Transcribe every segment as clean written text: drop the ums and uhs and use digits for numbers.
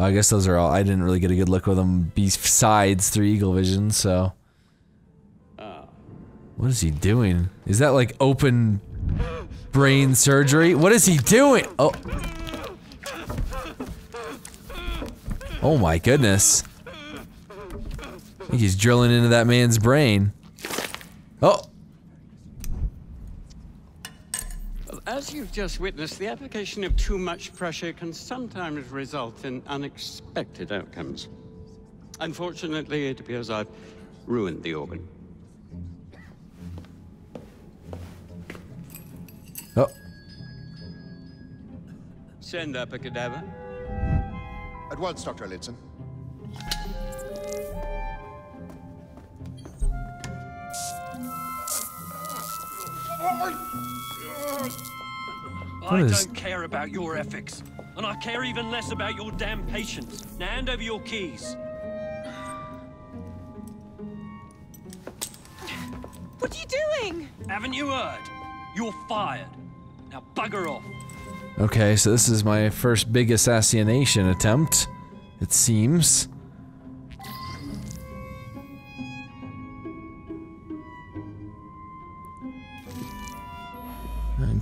I guess those are all. I didn't really get a good look with them besides through Eagle Vision, so. What is he doing? Is that like open brain surgery? What is he doing? Oh. Oh my goodness. I think he's drilling into that man's brain. Oh! As you've just witnessed, the application of too much pressure can sometimes result in unexpected outcomes. Unfortunately, it appears I've ruined the organ. Oh. Send up a cadaver. At once, Dr. Ellison. I don't care about your ethics, and I care even less about your damn patience. Now hand over your keys. What are you doing? Haven't you heard? You're fired. Now bugger off. Okay, so this is my first big assassination attempt, it seems.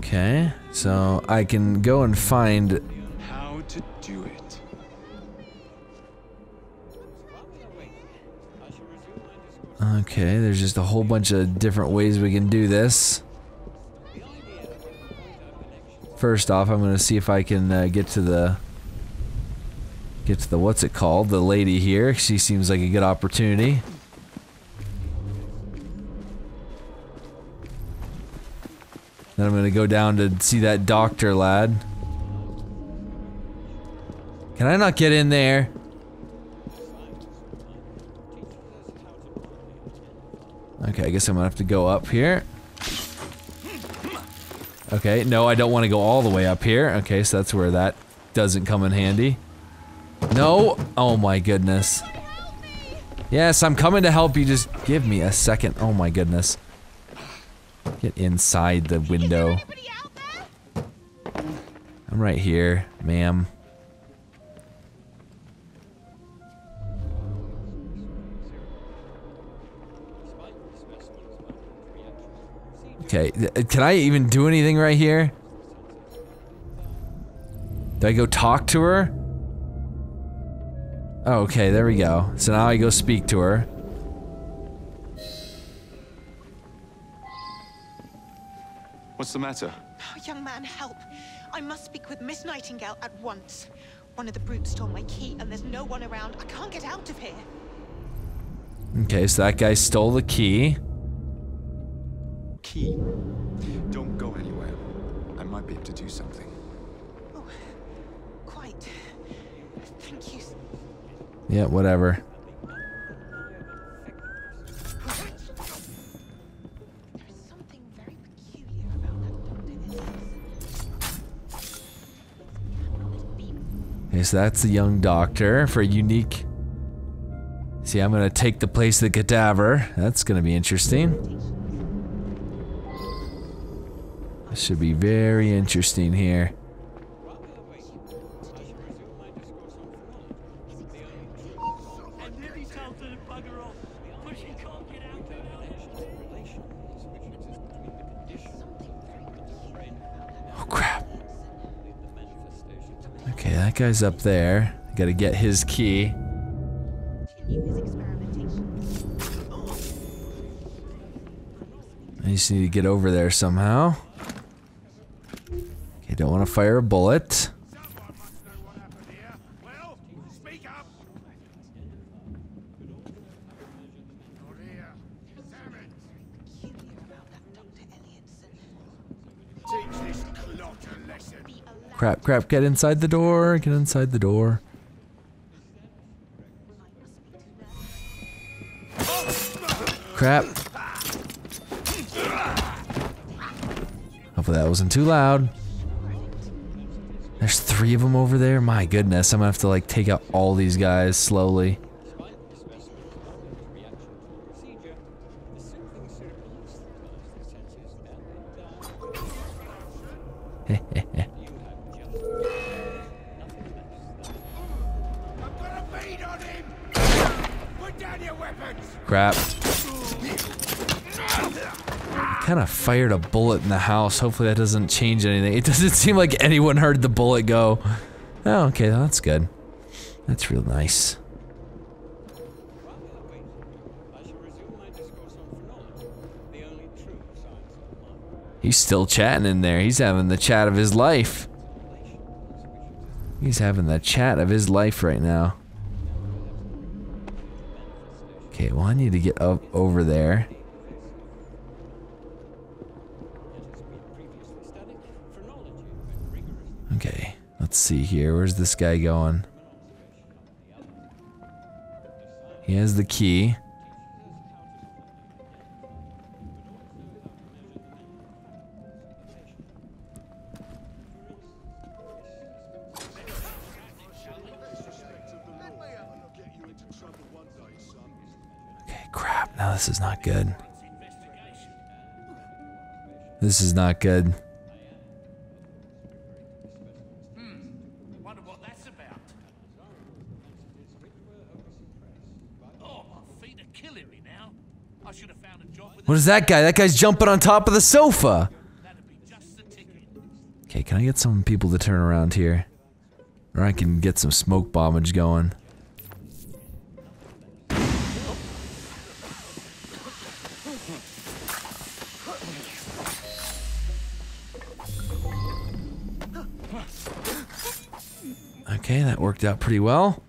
Okay, so I can go and find how to do it. Okay, there's just a whole bunch of different ways we can do this. First off, I'm gonna see if I can get to the what's it called? The lady here. She seems like a good opportunity. Then I'm gonna go down to see that doctor lad. Can I not get in there? Okay, I guess I'm gonna have to go up here. Okay, no, I don't want to go all the way up here. Okay, so that's where that doesn't come in handy. No! Oh my goodness. Yes, I'm coming to help you, just give me a second. Oh my goodness. Get inside the window. I'm right here, ma'am. Okay, can I even do anything right here? Do I go talk to her? Oh, okay, there we go. So now I go speak to her. What's the matter? Oh, young man, help. I must speak with Miss Nightingale at once. One of the brutes stole my key and there's no one around. I can't get out of here. Okay, so that guy stole the key. Key. Don't go anywhere. I might be able to do something. Oh, quite. Thank you. Yeah, whatever. There's something very peculiar about that. Okay, so that's the young doctor for a unique. See, I'm gonna take the place of the cadaver. That's gonna be interesting. Should be very interesting here. Oh crap. Okay, that guy's up there. Gotta get his key. I just need to get over there somehow. Don't want to fire a bullet. Crap, crap, get inside the door, get inside the door. Crap. Hopefully that wasn't too loud. There's three of them over there? My goodness, I'm gonna have to like take out all these guys slowly. Crap. Kind of fired a bullet in the house. Hopefully that doesn't change anything. It doesn't seem like anyone heard the bullet go. Oh, okay, that's good. That's real nice. He's still chatting in there. He's having the chat of his life. He's having the chat of his life right now. Okay, well I need to get up over there. Okay, let's see here. Where's this guy going? He has the key. No, this is not good. This is not good. Wonder what that's about. Oh, my feet are killing me now. I should have found a job with. What is that guy? That guy's jumping on top of the sofa. That'd be just the ticket. Okay, can I get some people to turn around here? Or I can get some smoke bombage going. Okay, that worked out pretty well.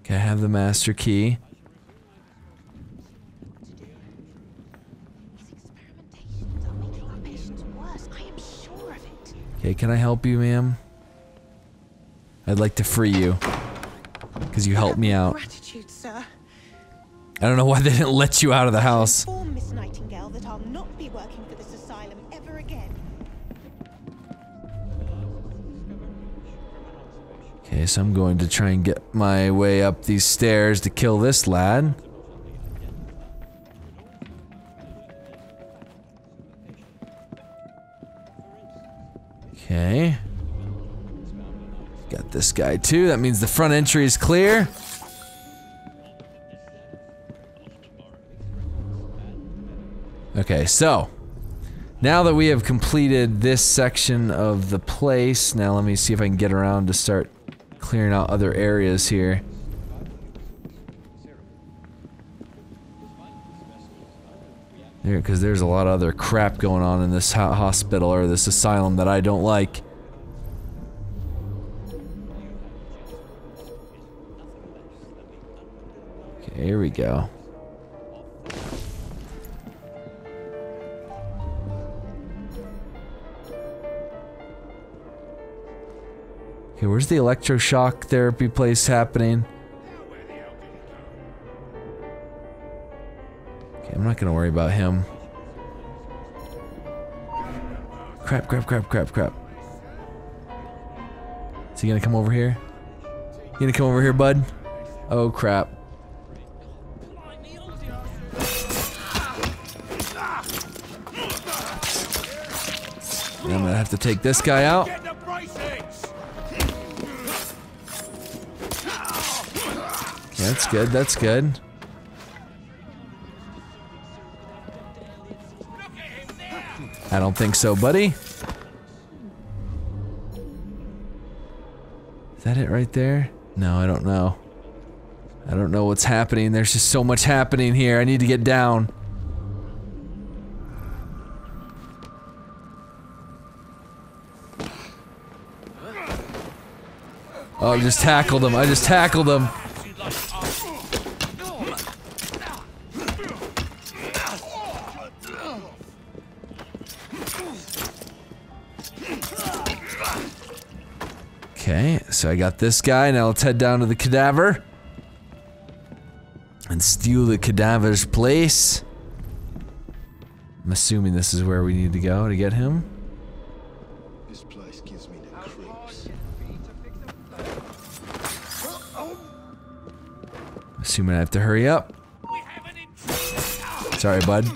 Okay, I have the master key. Okay, can I help you, ma'am? I'd like to free you, because you helped me out. Gratitude, sir. I don't know why they didn't let you out of the house. Okay, so I'm going to try and get my way up these stairs to kill this lad. Okay. Got this guy too, that means the front entry is clear. Okay, so now that we have completed this section of the place, now let me see if I can get around to start clearing out other areas here. There, because there's a lot of other crap going on in this hospital or this asylum that I don't like. Okay, here we go. Okay, where's the electroshock therapy place happening? Okay, I'm not gonna worry about him. Crap, crap, crap, crap, crap. Is he gonna come over here? You gonna come over here, bud? Oh, crap. And I'm gonna have to take this guy out. That's good, that's good. I don't think so, buddy. Is that it right there? No, I don't know. I don't know what's happening. There's just so much happening here. I need to get down. Oh, I just tackled him. I just tackled him. Okay, so I got this guy, now let's head down to the cadaver and steal the cadaver's place. I'm assuming this is where we need to go to get him. This place gives me the creeps. Assuming I have to hurry up. Sorry, bud.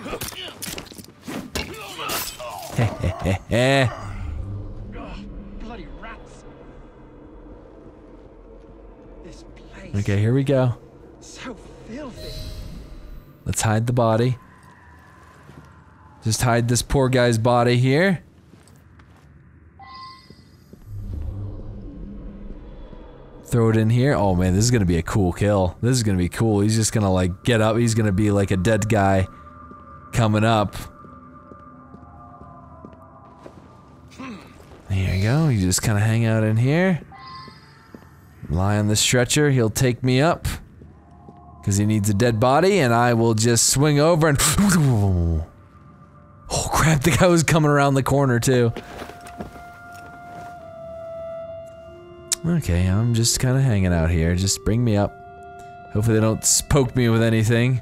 Heh heh heh heh. Okay, here we go. So filthy. Let's hide the body. Just hide this poor guy's body here. Throw it in here. Oh man, this is gonna be a cool kill. This is gonna be cool. He's just gonna like get up. He's gonna be like a dead guy coming up. There you go. You just kinda hang out in here. Lie on the stretcher. He'll take me up. Cause he needs a dead body and I will just swing over and oh crap, the guy was coming around the corner too. Okay, I'm just kind of hanging out here. Just bring me up. Hopefully they don't spook me with anything.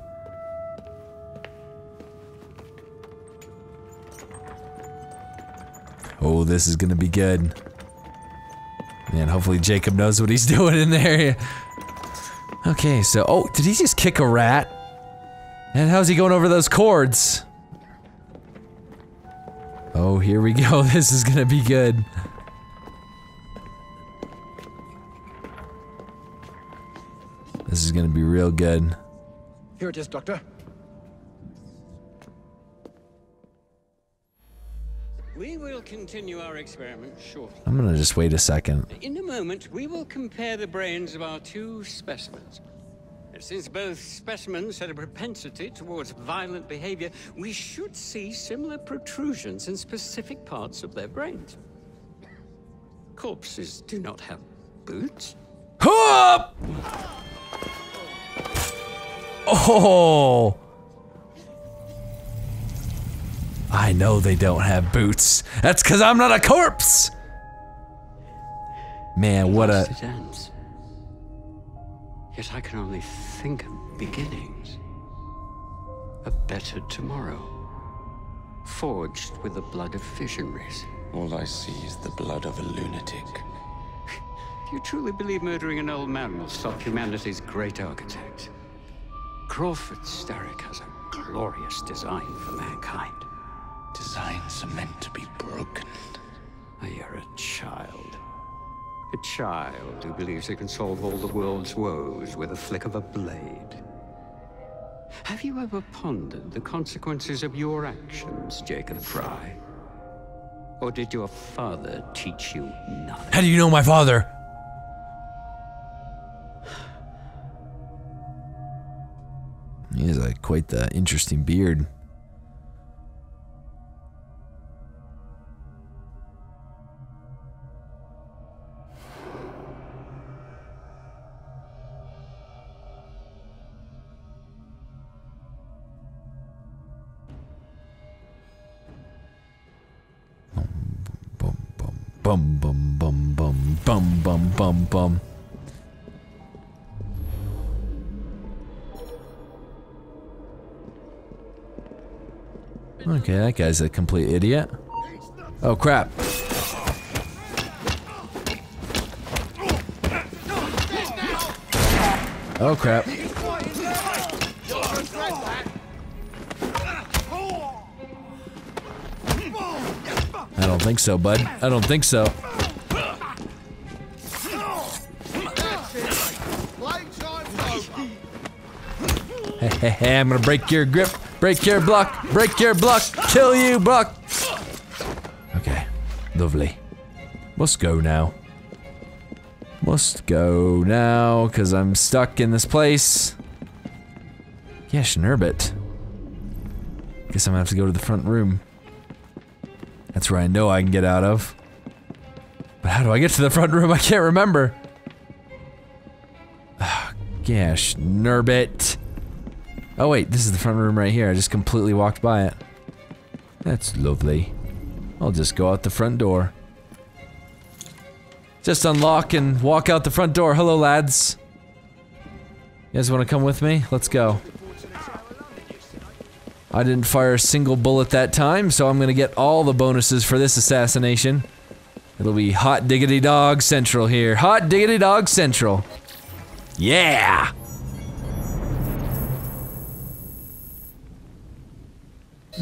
Oh, this is gonna be good. Man, hopefully Jacob knows what he's doing in there. Okay, so, oh, did he just kick a rat? And how's he going over those cords? Oh, here we go. This is gonna be good. This is gonna be real good. Here it is, Doctor. We will continue our experiment shortly. I'm gonna just wait a second. In a moment, we will compare the brains of our two specimens. Since both specimens had a propensity towards violent behavior, we should see similar protrusions in specific parts of their brains. Corpses do not have boots. Hop! Oh! I know they don't have boots. That's because I'm not a corpse! Man, what a... Yet I can only think of beginnings. A better tomorrow. Forged with the blood of visionaries. All I see is the blood of a lunatic. Do you truly believe murdering an old man will stop humanity's great architect? Crawford Starrick has a glorious design for mankind. Designs are meant to be broken. You're a child. A child who believes it can solve all the world's woes with a flick of a blade. Have you ever pondered the consequences of your actions, Jacob Frye? Or did your father teach you nothing? How do you know my father? He has a quite the interesting beard. Bum bum bum bum bum bum bum bum. Okay, that guy's a complete idiot. Oh crap. Oh crap. I don't think so, bud. I don't think so. Hey, hey, hey, I'm gonna break your grip. Break your block, kill you, block! Okay, lovely. Must go now. Must go now, cause I'm stuck in this place. Yeah, Schnerbit. Guess I'm gonna have to go to the front room. That's where I know I can get out of. But how do I get to the front room? I can't remember. Ah, gosh, Schnerbit. Oh wait, this is the front room right here. I just completely walked by it. That's lovely. I'll just go out the front door. Just unlock and walk out the front door. Hello, lads. You guys wanna come with me? Let's go. I didn't fire a single bullet that time, so I'm gonna get all the bonuses for this assassination. It'll be hot diggity dog central here. Hot diggity dog central. Yeah!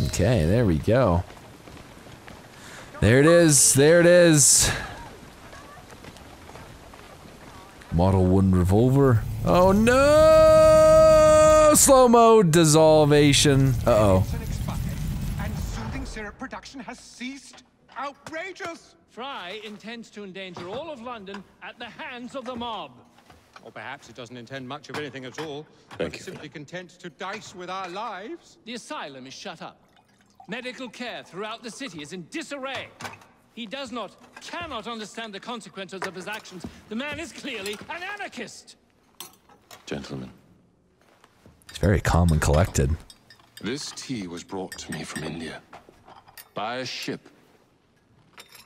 Okay, there we go. There it is, there it is. Model 1 revolver. Oh no! Slow-mo dissolvation. Uh-oh. And soothing syrup production has ceased. Outrageous! Frye intends to endanger all of London at the hands of the mob. Or perhaps it doesn't intend much of anything at all. It's simply content to dice with our lives. The asylum is shut up. Medical care throughout the city is in disarray. He does not, cannot understand the consequences of his actions. The man is clearly an anarchist. Gentlemen. He's very calm and collected. This tea was brought to me from India. By a ship.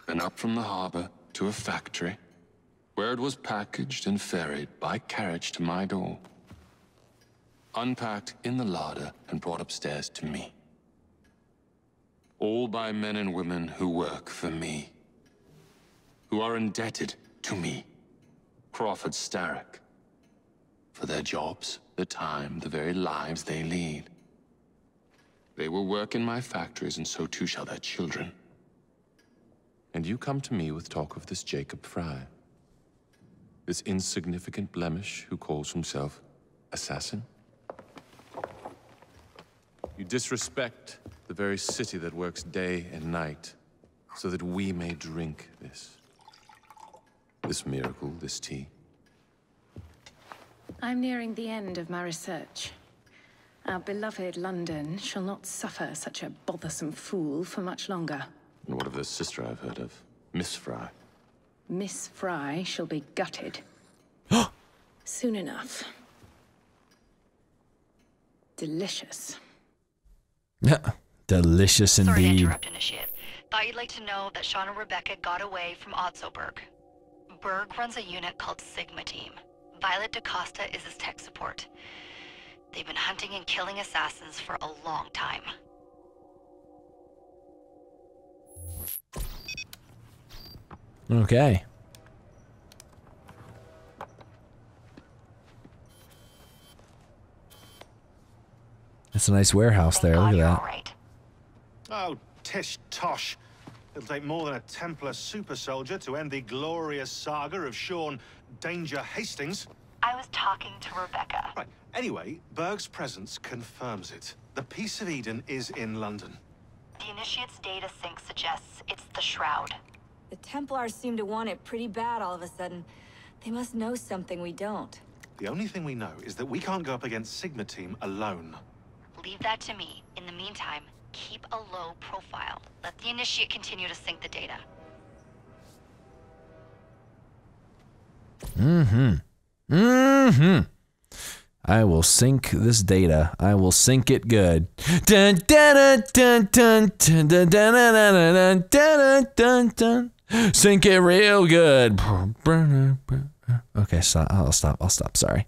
And up from the harbor to a factory, where it was packaged and ferried by carriage to my door. Unpacked in the larder and brought upstairs to me. All by men and women who work for me. Who are indebted to me, Crawford Starrick. For their jobs, the time, the very lives they lead. They will work in my factories and so too shall their children. And you come to me with talk of this Jacob Frye. This insignificant blemish who calls himself assassin. You disrespect the very city that works day and night so that we may drink this. This miracle, this tea. I'm nearing the end of my research. Our beloved London shall not suffer such a bothersome fool for much longer. And what of this sister I've heard of? Miss Frye. Miss Frye shall be gutted. Soon enough. Delicious. Delicious indeed. Sorry to interrupt, Initiate. Thought you'd like to know that Sean and Rebecca got away from Odsoberg. Berg runs a unit called Sigma Team. Violet DaCosta is his tech support. They've been hunting and killing assassins for a long time. Okay. That's a nice warehouse there, look at that. Right. Oh, tish tosh. It'll take more than a Templar super soldier to end the glorious saga of Shawn Danger Hastings. I was talking to Rebecca. Right. Anyway, Berg's presence confirms it. The Peace of Eden is in London. The Initiate's data sync suggests it's the Shroud. The Templars seem to want it pretty bad all of a sudden. They must know something we don't. The only thing we know is that we can't go up against Sigma Team alone. Leave that to me. In the meantime, keep a low profile. Let the Initiate continue to sync the data. Mm-hmm. Mm-hmm. I will sync this data. I will sync it good. Dun dun dun dun dun dun dun dun dun dun. Sync it real good. Okay, stop. I'll stop. I'll stop. Sorry.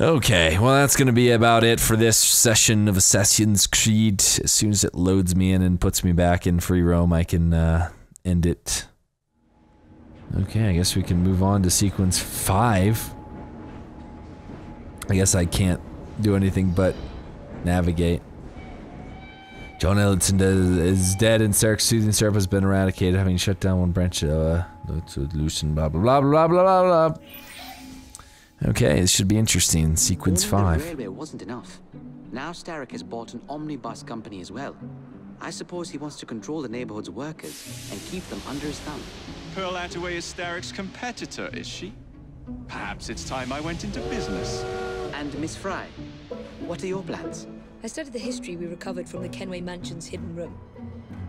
Okay, well that's gonna be about it for this session of Assassin's Creed. As soon as it loads me in and puts me back in free roam, I can end it. Okay, I guess we can move on to sequence 5. I guess I can't do anything but navigate. John Ellison is dead and Starrick's soothing syrup has been eradicated, having shut down one branch of loosen blah blah blah blah blah blah blah. Okay, this should be interesting. Sequence 5. The railway wasn't enough. Now Starrick has bought an omnibus company as well. I suppose he wants to control the neighborhood's workers and keep them under his thumb. Pearl Attaway is Starrick's competitor, is she? Perhaps it's time I went into business. And Miss Frye, what are your plans? I studied the history we recovered from the Kenway Mansion's hidden room.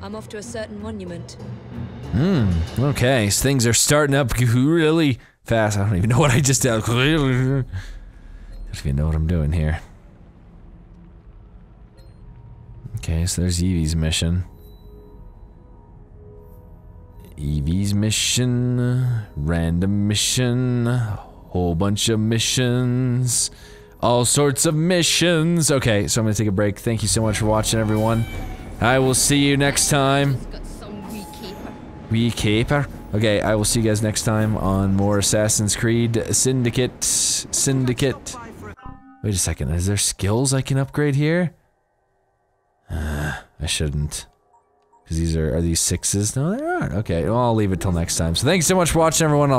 I'm off to a certain monument. Okay, so things are starting up really fast. I don't even know what I just did. I don't even know what I'm doing here. Okay, so there's Evie's mission. Evie's mission, random mission, whole bunch of missions, all sorts of missions. Okay, so I'm gonna take a break. Thank you so much for watching, everyone. I will see you next time. Weekeeper. Okay, I will see you guys next time on more Assassin's Creed Syndicate. Wait a second, is there skills I can upgrade here? I shouldn't. Because these are these 6s? No, they aren't. Okay, well, I'll leave it till next time. So thanks so much for watching, everyone.